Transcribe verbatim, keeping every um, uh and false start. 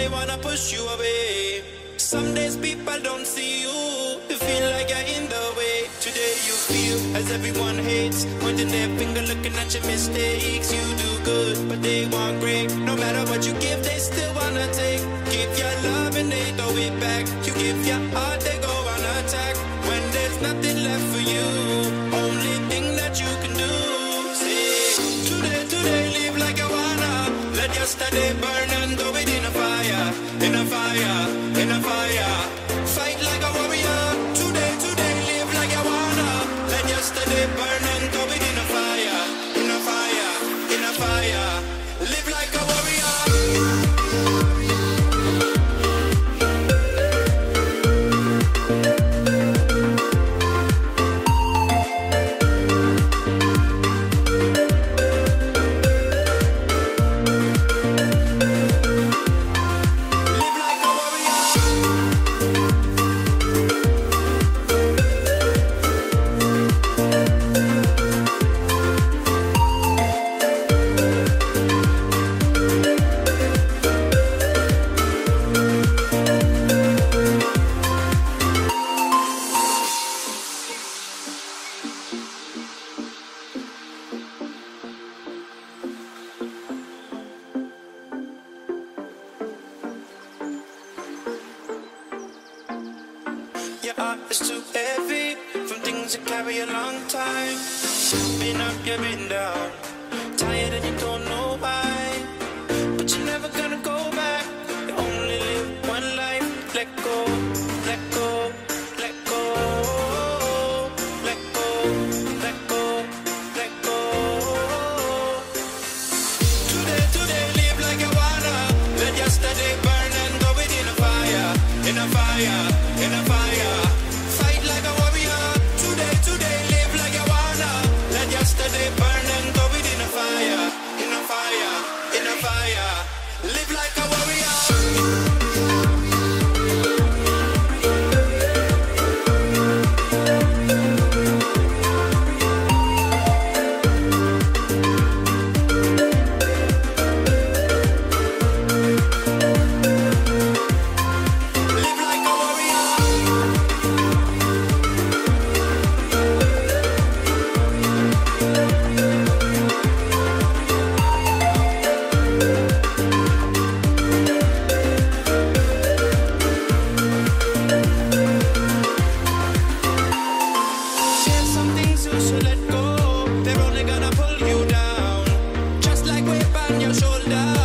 they wanna push you away. Some days people don't see you, you feel like you're in the way. Today you feel as everyone hates, pointing their finger, looking at your mistakes. You do good, but they want great. No matter what you give, they still wanna take. Give your love and they throw it back. You give your heart, they go on attack. When there's nothing left for you, only thing that you can do, say, today, today, live like you wanna. Let yesterday burn and throw it in a fire, in a fire, in a fire. Fight like a warrior. Today, today, live like you wanna. Let yesterday burn and throw it in a fire, in a fire, in a fire. Live like a warrior. It's too heavy from things that carry a long time. Been up, you've been down, tired and you don't know why. But you're never gonna go back. You only live one life. Let go, let go, let go, let go, let go, let go. Today, today, live like you wanna. Let yesterday burn and go within a fire, in a fire, in a fire. Yesterday burn and go within a fire, in a fire, in a fire. Live like a warrior. Shoulder.